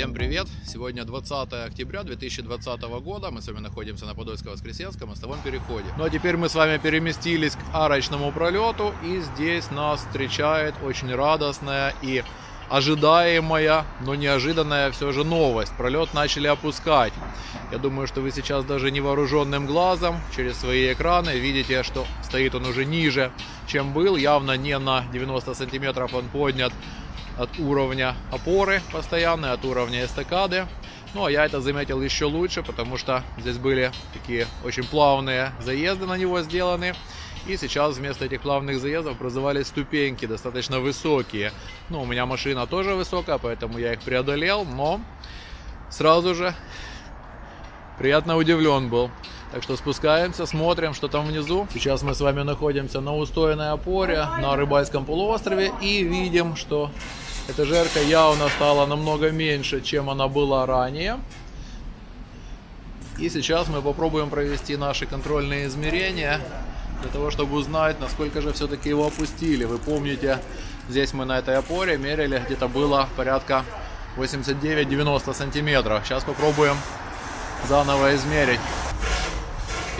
Всем привет! Сегодня 20 октября 2020 года. Мы с вами находимся на Подольско-Воскресенском мостовом переходе. Ну а теперь мы с вами переместились к арочному пролету. И здесь нас встречает очень радостная и ожидаемая, но неожиданная все же новость. Пролет начали опускать. Я думаю, что вы сейчас даже невооруженным глазом через свои экраны видите, что стоит он уже ниже, чем был. Явно не на 90 сантиметров он поднят от уровня опоры постоянной, от уровня эстакады. Ну, а я это заметил еще лучше, потому что здесь были такие очень плавные заезды на него сделаны. И сейчас вместо этих плавных заездов образовались ступеньки, достаточно высокие. Ну, у меня машина тоже высокая, поэтому я их преодолел, но сразу же приятно удивлен был. Так что спускаемся, смотрим, что там внизу. Сейчас мы с вами находимся на устойной опоре на Рыбацком полуострове и видим, что эта жерка явно стала намного меньше, чем она была ранее. И сейчас мы попробуем провести наши контрольные измерения для того, чтобы узнать, насколько же все-таки его опустили. Вы помните, здесь мы на этой опоре мерили, где-то было порядка 89-90 сантиметров. Сейчас попробуем заново измерить.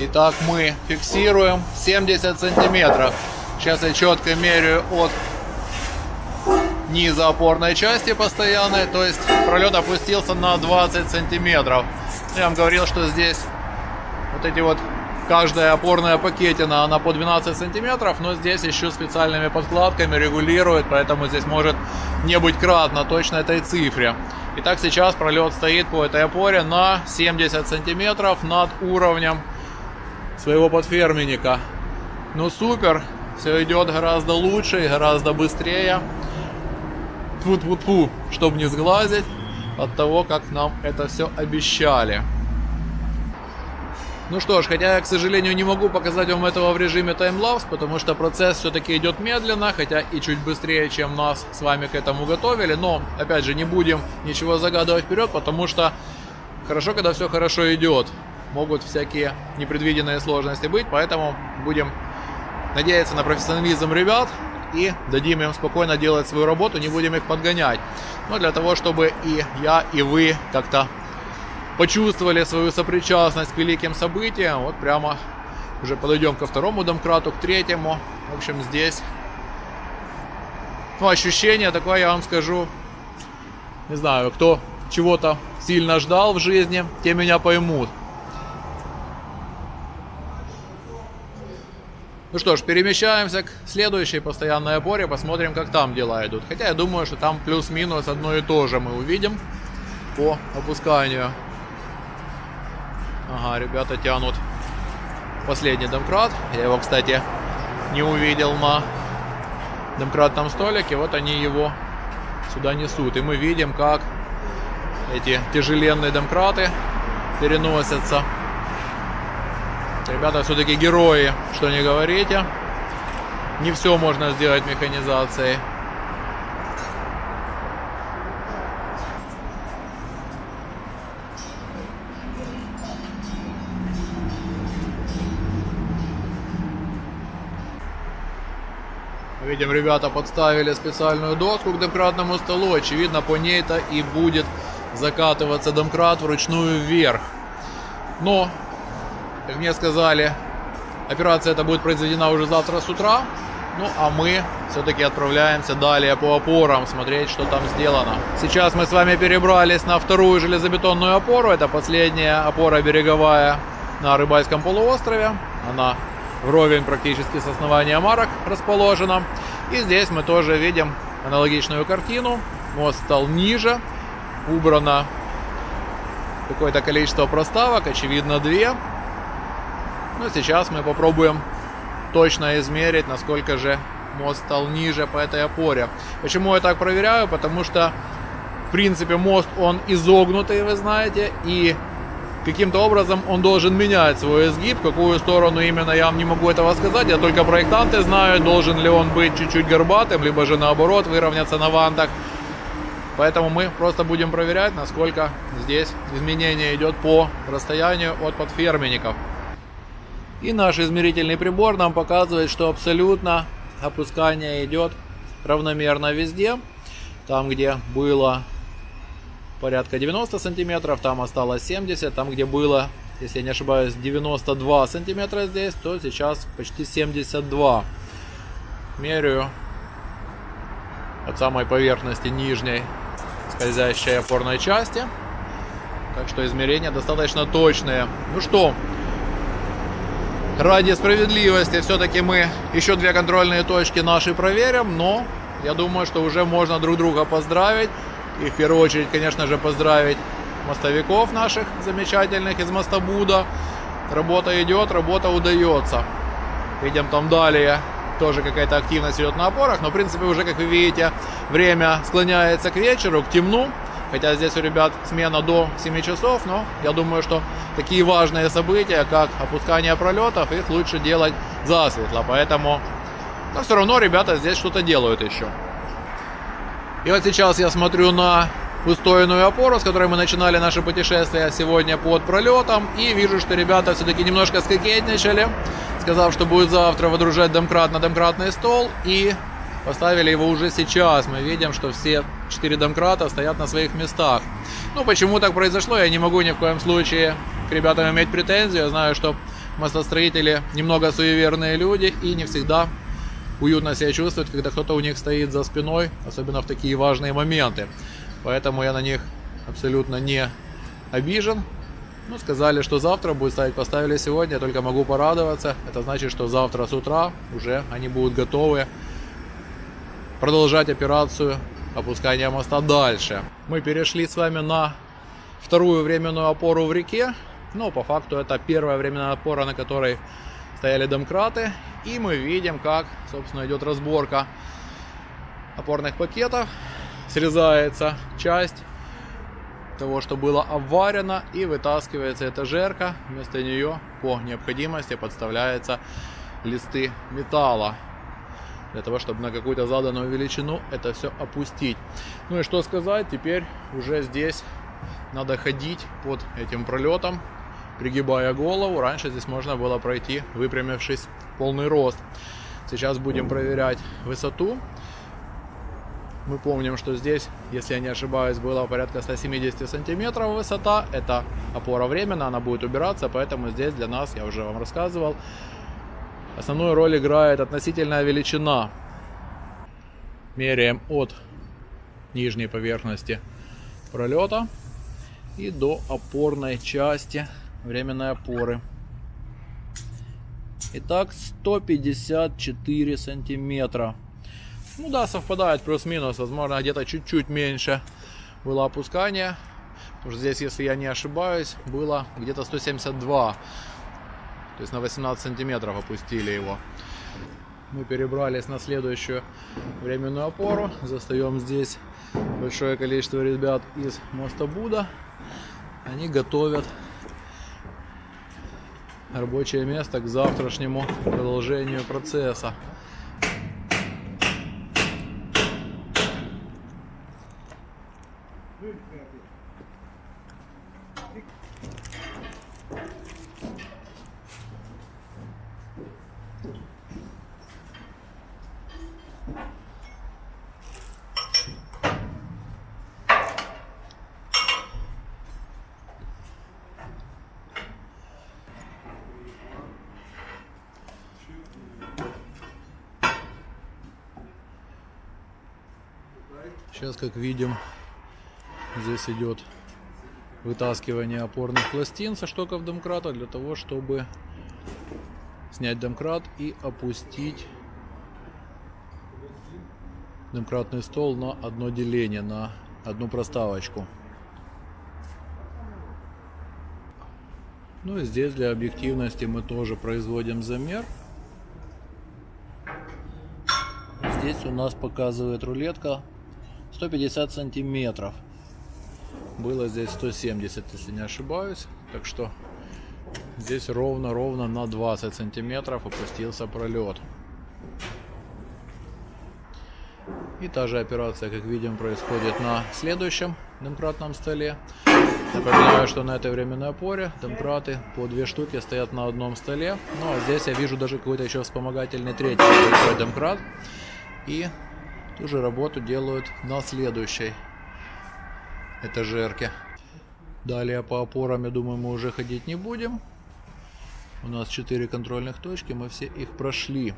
Итак, мы фиксируем 70 сантиметров. Сейчас я четко меряю от низа опорной части постоянной, то есть пролет опустился на 20 сантиметров. Я вам говорил, что здесь вот эти вот каждая опорная пакетина, она по 12 сантиметров, но здесь еще специальными подкладками регулирует, поэтому здесь может не быть кратно точно этой цифре. Итак, сейчас пролет стоит по этой опоре на 70 сантиметров над уровнем своего подферменника. Ну супер, все идет гораздо лучше и гораздо быстрее. Тьфу-тьфу-тьфу, чтобы не сглазить от того, как нам это все обещали. Ну что ж, хотя я, к сожалению, не могу показать вам этого в режиме таймлапс, потому что процесс все-таки идет медленно, хотя и чуть быстрее, чем нас с вами к этому готовили. Но, опять же, не будем ничего загадывать вперед, потому что хорошо, когда все хорошо идет. Могут всякие непредвиденные сложности быть, поэтому будем надеяться на профессионализм ребят и дадим им спокойно делать свою работу, не будем их подгонять. Но для того, чтобы и я, и вы как-то почувствовали свою сопричастность к великим событиям, вот прямо уже подойдем ко второму домкрату, к третьему. В общем, здесь, ну, ощущение такое, я вам скажу, не знаю, кто чего-то сильно ждал в жизни, те меня поймут. Ну что ж, перемещаемся к следующей постоянной опоре, посмотрим, как там дела идут. Хотя я думаю, что там плюс-минус одно и то же мы увидим по опусканию. Ага, ребята тянут последний домкрат. Я его, кстати, не увидел на домкратном столике. Вот они его сюда несут. И мы видим, как эти тяжеленные домкраты переносятся. Ребята все-таки герои, что не говорите. Не все можно сделать механизацией. Видим, ребята подставили специальную доску к домкратному столу. Очевидно, по ней-то и будет закатываться домкрат вручную вверх. Но, как мне сказали, операция эта будет произведена уже завтра с утра. Ну, а мы все-таки отправляемся далее по опорам, смотреть, что там сделано. Сейчас мы с вами перебрались на вторую железобетонную опору. Это последняя опора береговая на Рыбацком полуострове. Она вровень практически с основанием арок расположена. И здесь мы тоже видим аналогичную картину. Мост стал ниже, убрано какое-то количество проставок, очевидно, две. Ну, сейчас мы попробуем точно измерить, насколько же мост стал ниже по этой опоре. Почему я так проверяю? Потому что, в принципе, мост, он изогнутый, вы знаете, и каким-то образом он должен менять свой изгиб. В какую сторону именно, я вам не могу этого сказать, я только проектанты знаю, должен ли он быть чуть-чуть горбатым, либо же наоборот выровняться на вантах. Поэтому мы просто будем проверять, насколько здесь изменение идет по расстоянию от подферменников. И наш измерительный прибор нам показывает, что абсолютно опускание идет равномерно везде. Там, где было порядка 90 сантиметров, там осталось 70, там где было, если я не ошибаюсь, 92 сантиметра здесь, то сейчас почти 72. Меряю от самой поверхности нижней скользящей опорной части. Так что измерения достаточно точные. Ну что, ради справедливости все-таки мы еще две контрольные точки наши проверим, но я думаю, что уже можно друг друга поздравить. И в первую очередь, конечно же, поздравить мостовиков наших замечательных из Мостобуда. Работа идет, работа удается. Видим, там далее тоже какая-то активность идет на опорах. Но, в принципе, уже, как вы видите, время склоняется к вечеру, к темну. Хотя здесь у ребят смена до 7 часов. Но я думаю, что такие важные события, как опускание пролетов, их лучше делать засветло. Поэтому, но все равно ребята здесь что-то делают еще. И вот сейчас я смотрю на устойную опору, с которой мы начинали наше путешествие сегодня под пролетом. И вижу, что ребята все-таки немножко скокетничали, сказав, что будет завтра водружать домкрат на домкратный стол. И поставили его уже сейчас. Мы видим, что все 4 домкрата стоят на своих местах. Ну, почему так произошло, я не могу ни в коем случае к ребятам иметь претензию. Я знаю, что мостостроители немного суеверные люди и не всегда уютно себя чувствуют, когда кто-то у них стоит за спиной, особенно в такие важные моменты. Поэтому я на них абсолютно не обижен. Ну, сказали, что завтра будет ставить, поставили сегодня, я только могу порадоваться. Это значит, что завтра с утра уже они будут готовы продолжать операцию опускания моста дальше. Мы перешли с вами на вторую временную опору в реке. Но по факту это первая временная опора, на которой стояли домкраты, и мы видим, как, собственно, идет разборка опорных пакетов. Срезается часть того, что было обварено, и вытаскивается этажерка. Вместо нее по необходимости подставляются листы металла, для того, чтобы на какую-то заданную величину это все опустить. Ну и что сказать, теперь уже здесь надо ходить под этим пролетом, пригибая голову. Раньше здесь можно было пройти, выпрямившись полный рост. Сейчас будем проверять высоту. Мы помним, что здесь, если я не ошибаюсь, было порядка 170 сантиметров высота. Это опора временная, она будет убираться, поэтому здесь для нас, я уже вам рассказывал, основную роль играет относительная величина. Меряем от нижней поверхности пролета и до опорной части временной опоры. Итак, 154 сантиметра. Ну да, совпадает плюс-минус. Возможно, где-то чуть-чуть меньше было опускание. Потому что здесь, если я не ошибаюсь, было где-то 172. То есть на 18 сантиметров опустили его. Мы перебрались на следующую временную опору. Застаем здесь большое количество ребят из Мостобуда. Они готовят рабочее место к завтрашнему продолжению процесса. Сейчас, как видим, здесь идет вытаскивание опорных пластин со штоков домкрата для того, чтобы снять домкрат и опустить домкратный стол на одно деление, на одну проставочку. Ну и здесь для объективности мы тоже производим замер. Здесь у нас показывает рулетка 150 сантиметров. Было здесь 170, если не ошибаюсь. Так что здесь ровно-ровно на 20 сантиметров опустился пролет. И та же операция, как видим, происходит на следующем домкратном столе. Напоминаю, что на этой временной опоре домкраты по 2 штуки стоят на одном столе. Ну а здесь я вижу даже какой-то еще вспомогательный третий домкрат. И ту же работу делают на следующей этажерки. Далее по опорам, я думаю, мы уже ходить не будем. У нас 4 контрольных точки, мы все их прошли.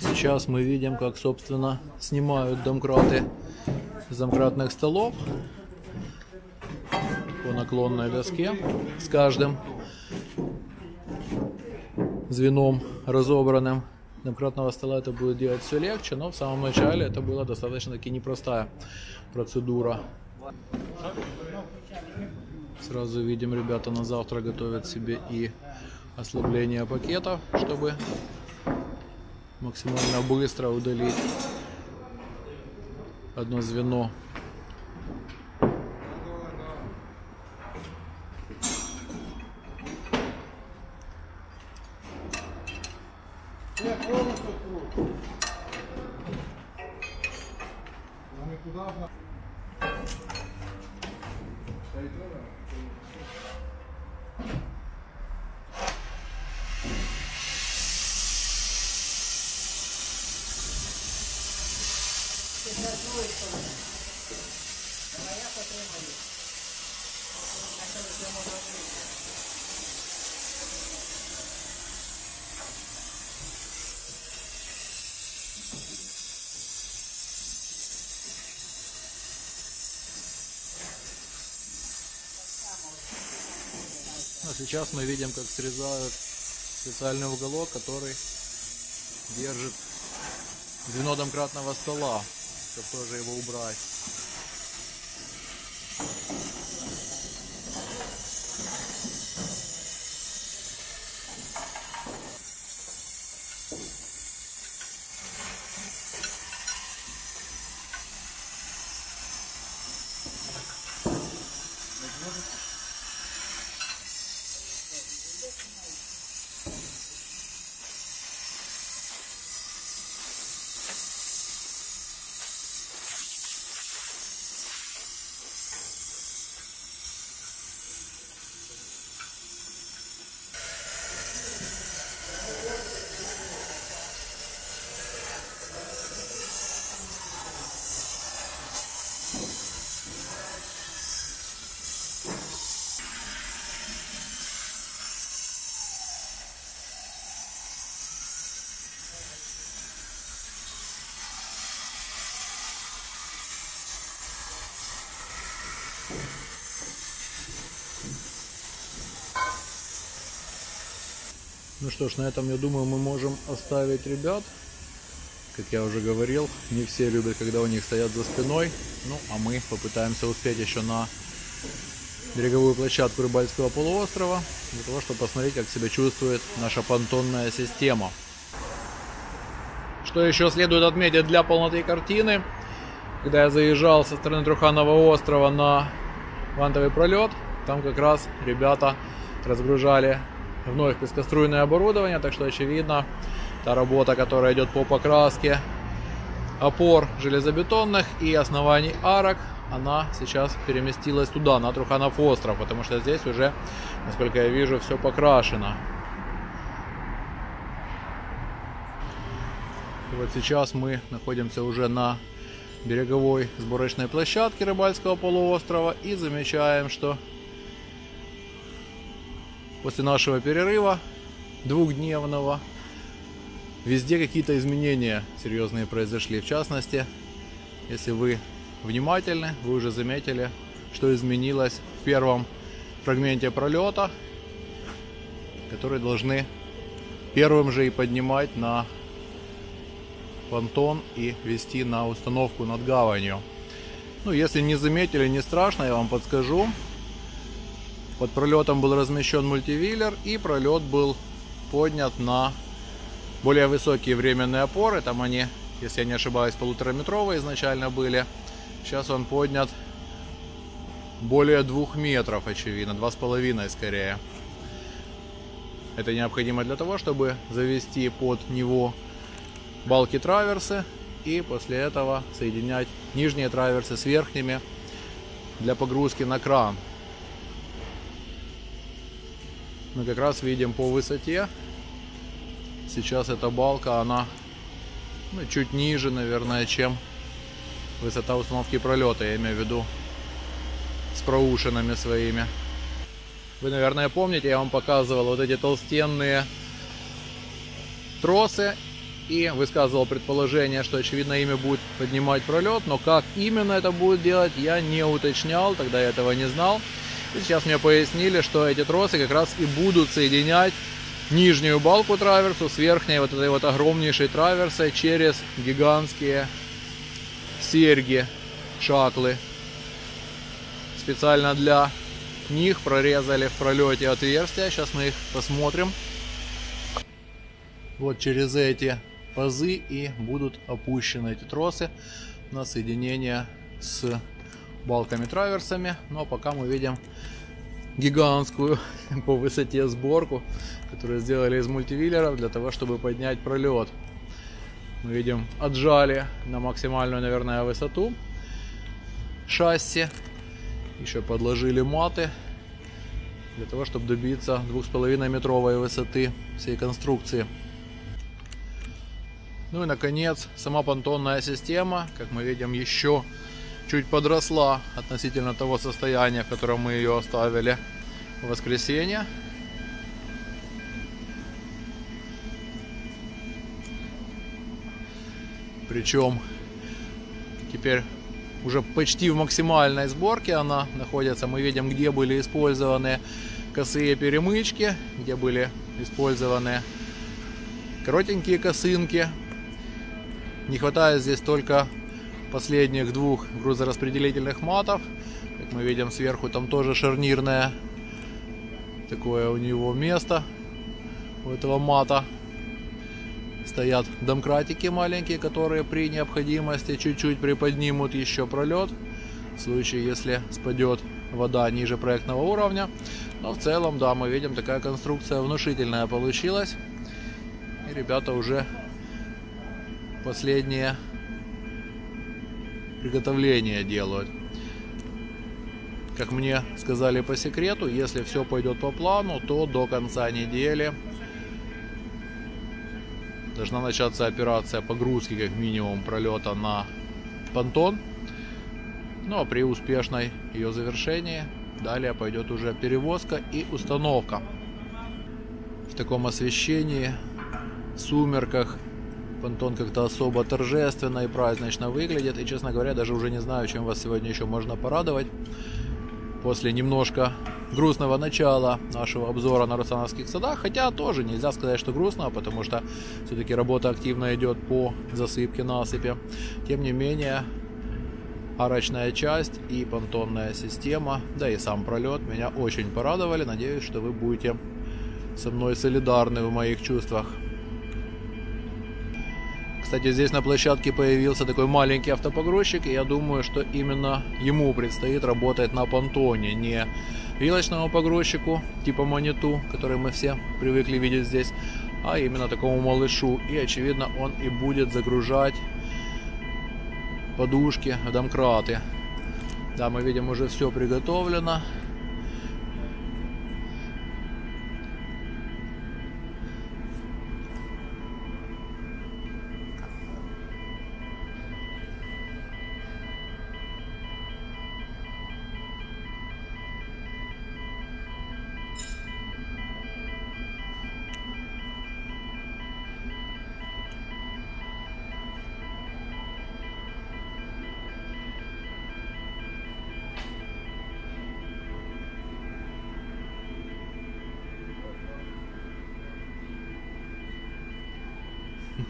Сейчас мы видим, как, собственно, снимают домкраты с домкратных столов по наклонной доске с каждым звеном разобранным. Домкратного стола это будет делать все легче, но в самом начале это была достаточно-таки непростая процедура. Сразу видим, ребята на завтра готовят себе и ослабление пакетов, чтобы максимально быстро удалить одно звено. А сейчас мы видим, как срезают специальный уголок, который держит звено домкратного стола, чтобы тоже его убрать. Ну что ж, на этом, я думаю, мы можем оставить ребят. Как я уже говорил, не все любят, когда у них стоят за спиной. Ну, а мы попытаемся успеть еще на береговую площадку Рыбацкого полуострова, для того, чтобы посмотреть, как себя чувствует наша понтонная система. Что еще следует отметить для полноты картины? Когда я заезжал со стороны Труханова острова на вантовый пролет, там как раз ребята разгружали вновь пескоструйное оборудование, так что очевидно, та работа, которая идет по покраске опор железобетонных и оснований арок, она сейчас переместилась туда, на Труханов остров, потому что здесь уже, насколько я вижу, все покрашено. И вот сейчас мы находимся уже на береговой сборочной площадке Рыбацкого полуострова и замечаем, что после нашего перерыва двухдневного везде какие-то изменения серьезные произошли. В частности, если вы внимательны, вы уже заметили, что изменилось в первом фрагменте пролета, который должны первым же и поднимать на понтон и вести на установку над гаванью. Ну, если не заметили, не страшно, я вам подскажу. Под пролетом был размещен мультивиллер, и пролет был поднят на более высокие временные опоры. Там они, если я не ошибаюсь, 1,5-метровые изначально были. Сейчас он поднят более 2 метров, очевидно, 2,5 скорее. Это необходимо для того, чтобы завести под него балки траверсы и после этого соединять нижние траверсы с верхними для погрузки на кран. Мы как раз видим по высоте, сейчас эта балка, она чуть ниже, наверное, чем Высота установки пролета, я имею в виду, с проушинами своими. Вы, наверное, помните, я вам показывал вот эти толстенные тросы и высказывал предположение, что, очевидно, ими будет поднимать пролет, но как именно это будет делать, я не уточнял, тогда я этого не знал. И сейчас мне пояснили, что эти тросы как раз и будут соединять нижнюю балку траверсу с верхней вот этой вот огромнейшей траверсой через гигантские серьги, шатлы. Специально для них прорезали в пролете отверстия. Сейчас мы их посмотрим. Вот через эти пазы и будут опущены эти тросы на соединение с балками-траверсами. Но пока мы видим гигантскую по высоте сборку, которую сделали из мультивиллеров для того, чтобы поднять пролет. Мы видим, отжали на максимальную, наверное, высоту шасси, еще подложили маты для того, чтобы добиться 2,5-метровой высоты всей конструкции. Ну и, наконец, сама понтонная система, как мы видим, еще чуть подросла относительно того состояния, в котором мы ее оставили в воскресенье. Причем теперь уже почти в максимальной сборке она находится. Мы видим, где были использованы косые перемычки, где были использованы коротенькие косынки. Не хватает здесь только последних двух грузораспределительных матов. Как мы видим, сверху там тоже шарнирное такое у него место, у этого мата. Стоят домкратики маленькие, которые при необходимости чуть-чуть приподнимут еще пролет, в случае, если спадет вода ниже проектного уровня. Но в целом, да, мы видим, такая конструкция внушительная получилась. И ребята уже последние приготовления делают. Как мне сказали по секрету, если все пойдет по плану, то до конца недели должна начаться операция погрузки, как минимум, пролета на понтон. Ну а при успешной ее завершении далее пойдет уже перевозка и установка. В таком освещении, в сумерках, понтон как-то особо торжественно и празднично выглядит. И, честно говоря, даже уже не знаю, чем вас сегодня еще можно порадовать. После немножко грустного начала нашего обзора на Русановских садах. Хотя тоже нельзя сказать, что грустно, потому что все-таки работа активно идет по засыпке насыпи. Тем не менее, арочная часть и понтонная система, да и сам пролет меня очень порадовали. Надеюсь, что вы будете со мной солидарны в моих чувствах. Кстати, здесь на площадке появился такой маленький автопогрузчик, и я думаю, что именно ему предстоит работать на понтоне, не вилочному погрузчику типа Маниту, который мы все привыкли видеть здесь, а именно такому малышу. И, очевидно, он и будет загружать подушки, домкраты. Да, мы видим, уже все приготовлено.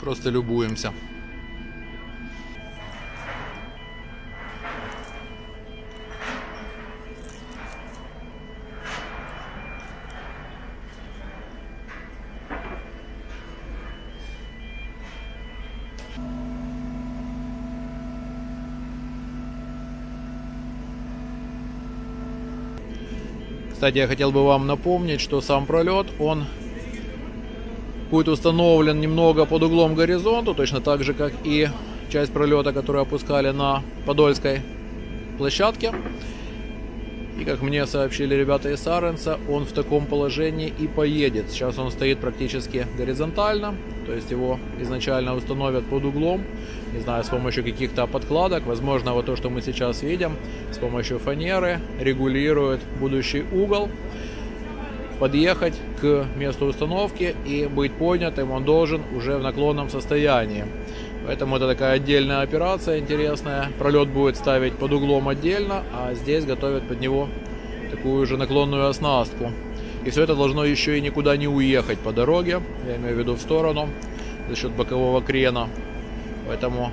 Просто любуемся. Кстати, я хотел бы вам напомнить, что сам пролет, он будет установлен немного под углом к горизонту, точно так же, как и часть пролета, которую опускали на Подольской площадке. И, как мне сообщили ребята из Саренса, он в таком положении и поедет. Сейчас он стоит практически горизонтально, то есть его изначально установят под углом, не знаю, с помощью каких-то подкладок, возможно, вот то, что мы сейчас видим, с помощью фанеры регулирует будущий угол. Подъехать к месту установки и быть поднятым он должен уже в наклонном состоянии. Поэтому это такая отдельная операция интересная. Пролет будет ставить под углом отдельно, а здесь готовят под него такую же наклонную оснастку. И все это должно еще и никуда не уехать по дороге, я имею в виду в сторону, за счет бокового крена. Поэтому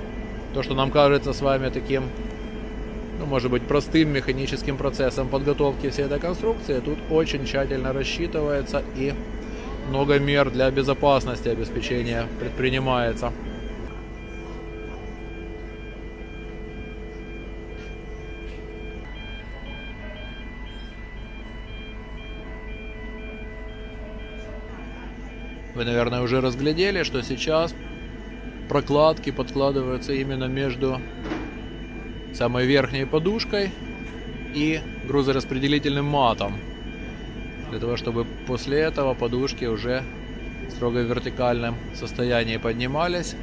то, что нам кажется с вами таким, ну, может быть, простым механическим процессом подготовки всей этой конструкции, тут очень тщательно рассчитывается и много мер для безопасности обеспечения предпринимается. Вы, наверное, уже разглядели, что сейчас прокладки подкладываются именно между самой верхней подушкой и грузораспределительным матом, для того чтобы после этого подушки уже в строго вертикальном состоянии поднимались,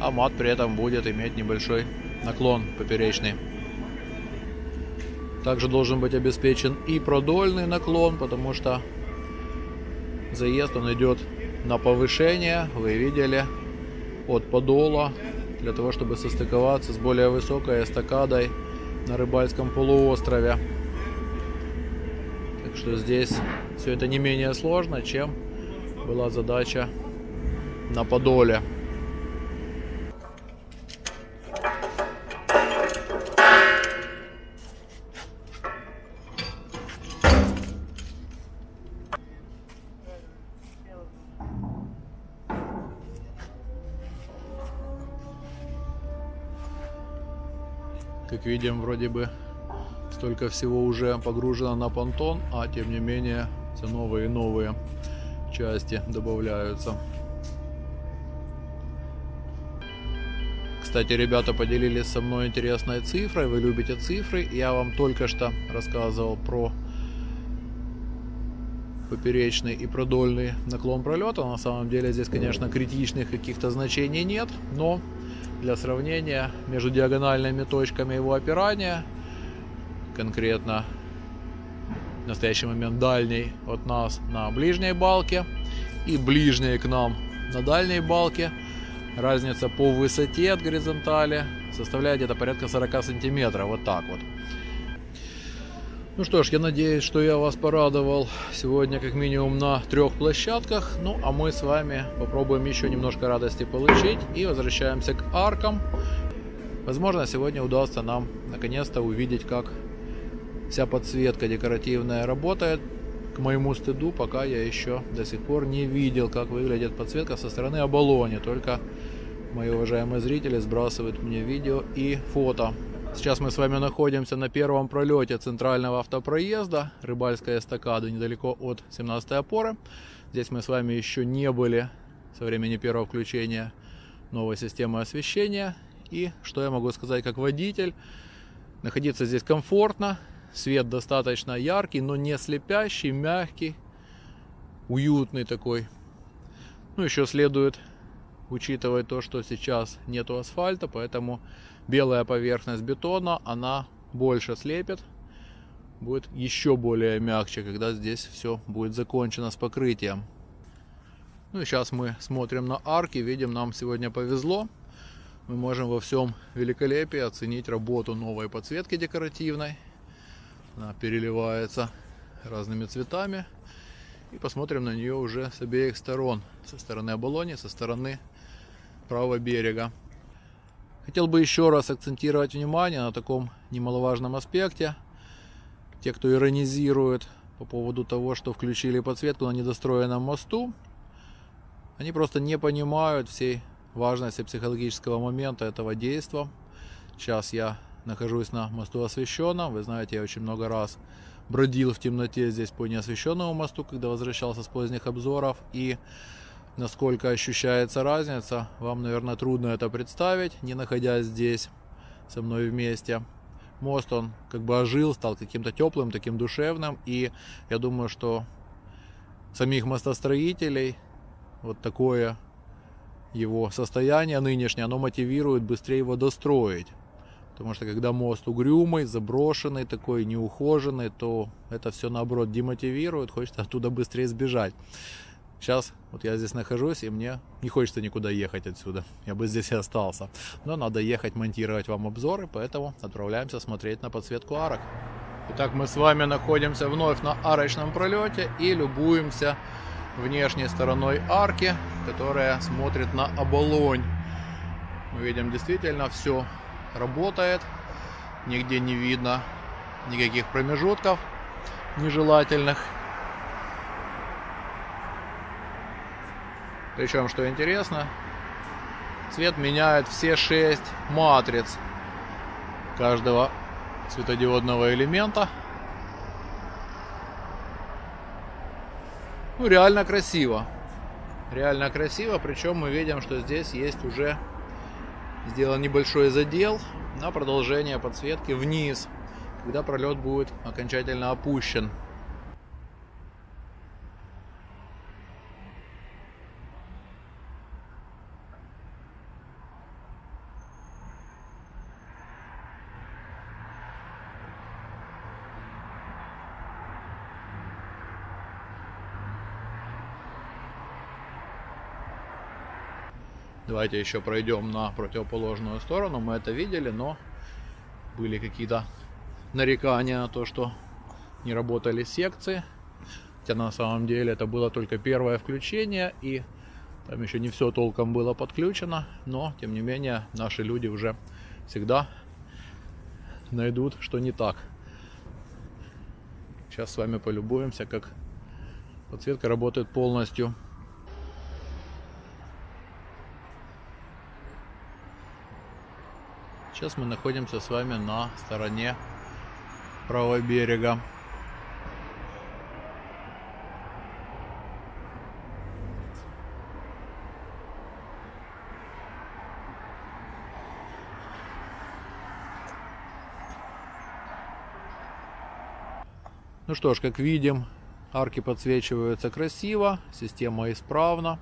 а мат при этом будет иметь небольшой наклон поперечный. Также должен быть обеспечен и продольный наклон, потому что заезд он идет на повышение, вы видели, от подола, для того чтобы состыковаться с более высокой эстакадой на Рыбацком полуострове. Так что здесь все это не менее сложно, чем была задача на Подоле. Как видим, вроде бы столько всего уже погружено на понтон, а тем не менее все новые и новые части добавляются. Кстати, ребята поделились со мной интересной цифрой. Вы любите цифры. Я вам только что рассказывал про поперечный и продольный наклон пролета. На самом деле здесь, конечно, критичных каких-то значений нет, но для сравнения, между диагональными точками его опирания, конкретно в настоящий момент дальний от нас на ближней балке и ближней к нам на дальней балке, разница по высоте от горизонтали составляет где-то порядка 40 сантиметров, вот так вот. Ну что ж, я надеюсь, что я вас порадовал сегодня как минимум на 3 площадках. Ну, а мы с вами попробуем еще немножко радости получить и возвращаемся к аркам. Возможно, сегодня удастся нам наконец-то увидеть, как вся подсветка декоративная работает. К моему стыду, пока я еще до сих пор не видел, как выглядит подсветка со стороны Оболони. Только мои уважаемые зрители сбрасывают мне видео и фото. Сейчас мы с вами находимся на первом пролете центрального автопроезда, Рыбацкая эстакада, недалеко от 17-й опоры. Здесь мы с вами еще не были со времени первого включения новой системы освещения. И что я могу сказать как водитель? Находиться здесь комфортно, свет достаточно яркий, но не слепящий, мягкий, уютный такой. Ну, еще следует учитывая то, что сейчас нету асфальта, поэтому белая поверхность бетона, она больше слепит, будет еще более мягче, когда здесь все будет закончено с покрытием. Ну и сейчас мы смотрим на арки, видим, нам сегодня повезло. Мы можем во всем великолепии оценить работу новой подсветки декоративной. Она переливается разными цветами. И посмотрим на нее уже с обеих сторон, со стороны Оболони, со стороны правого берега. Хотел бы еще раз акцентировать внимание на таком немаловажном аспекте. Те, кто иронизирует по поводу того, что включили подсветку на недостроенном мосту, они просто не понимают всей важности психологического момента этого действия. Сейчас я нахожусь на мосту освещенном. Вы знаете, я очень много раз бродил в темноте здесь по неосвещенному мосту, когда возвращался с поздних обзоров. И насколько ощущается разница, вам, наверное, трудно это представить, не находясь здесь со мной вместе. мост, он как бы ожил, стал каким-то теплым, таким душевным. И я думаю, что самих мостостроителей вот такое его состояние нынешнее, оно мотивирует быстрее его достроить. Потому что когда мост угрюмый, заброшенный такой, неухоженный, то это все наоборот демотивирует, хочется оттуда быстрее сбежать. Сейчас вот я здесь нахожусь, и мне не хочется никуда ехать отсюда. Я бы здесь и остался. Но надо ехать монтировать вам обзоры, поэтому отправляемся смотреть на подсветку арок. Итак, мы с вами находимся вновь на арочном пролете и любуемся внешней стороной арки, которая смотрит на Оболонь. Мы видим, действительно все работает, нигде не видно никаких промежутков нежелательных. Причем, что интересно, цвет меняет все 6 матриц каждого светодиодного элемента. Ну, реально красиво. Реально красиво, причем мы видим, что здесь есть уже сделан небольшой задел на продолжение подсветки вниз, когда пролет будет окончательно опущен. Давайте еще пройдем на противоположную сторону. Мы это видели, но были какие-то нарекания на то, что не работали секции. Хотя на самом деле это было только первое включение, и там еще не все толком было подключено. Но, тем не менее, наши люди уже всегда найдут, что не так. Сейчас с вами полюбуемся, как подсветка работает полностью. Сейчас мы находимся с вами на стороне правого берега. Ну что ж, как видим, арки подсвечиваются красиво, система исправна.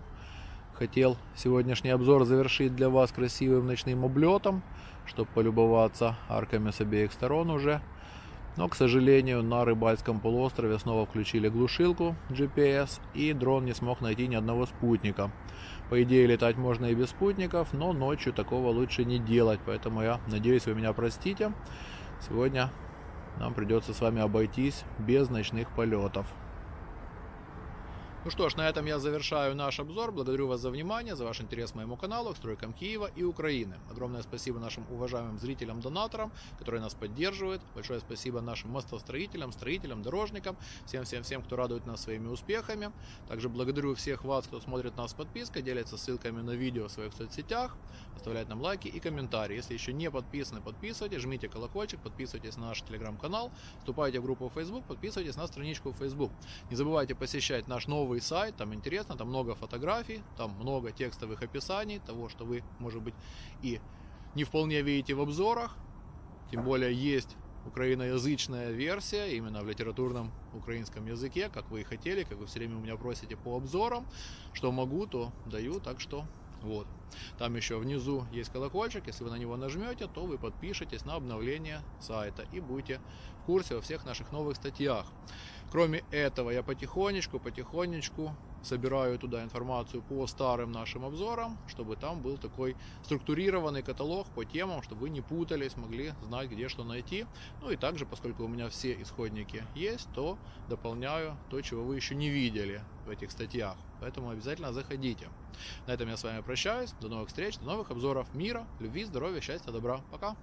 Хотел сегодняшний обзор завершить для вас красивым ночным облетом, чтобы полюбоваться арками с обеих сторон уже. Но, к сожалению, на Рыбацком полуострове снова включили глушилку GPS, и дрон не смог найти ни одного спутника. По идее, летать можно и без спутников, но ночью такого лучше не делать, поэтому я надеюсь, вы меня простите. Сегодня нам придется с вами обойтись без ночных полетов. Ну что ж, на этом я завершаю наш обзор. Благодарю вас за внимание, за ваш интерес к моему каналу, к стройкам Киева и Украины. Огромное спасибо нашим уважаемым зрителям-донаторам, которые нас поддерживают. Большое спасибо нашим мостостроителям, строителям, дорожникам, всем-всем-всем, кто радует нас своими успехами. Также благодарю всех вас, кто смотрит нас с подпиской, делится ссылками на видео в своих соцсетях, оставляет нам лайки и комментарии. Если еще не подписаны, подписывайтесь, жмите колокольчик, подписывайтесь на наш телеграм-канал, вступайте в группу в Facebook, подписывайтесь на страничку в Facebook. Не забывайте посещать наш новый сайт, там интересно, там много фотографий, там много текстовых описаний, того, что вы, может быть, и не вполне видите в обзорах. Тем более есть украиноязычная версия, именно в литературном украинском языке, как вы и хотели, как вы все время у меня просите по обзорам. Что могу, то даю, так что вот. Там еще внизу есть колокольчик, если вы на него нажмете, то вы подпишетесь на обновление сайта и будете в курсе во всех наших новых статьях. Кроме этого, я потихонечку собираю туда информацию по старым нашим обзорам, чтобы там был такой структурированный каталог по темам, чтобы вы не путались, могли знать, где что найти. Ну и также, поскольку у меня все исходники есть, то дополняю то, чего вы еще не видели в этих статьях. Поэтому обязательно заходите. На этом я с вами прощаюсь. До новых встреч, до новых обзоров. Мира, любви, здоровья, счастья, добра. Пока!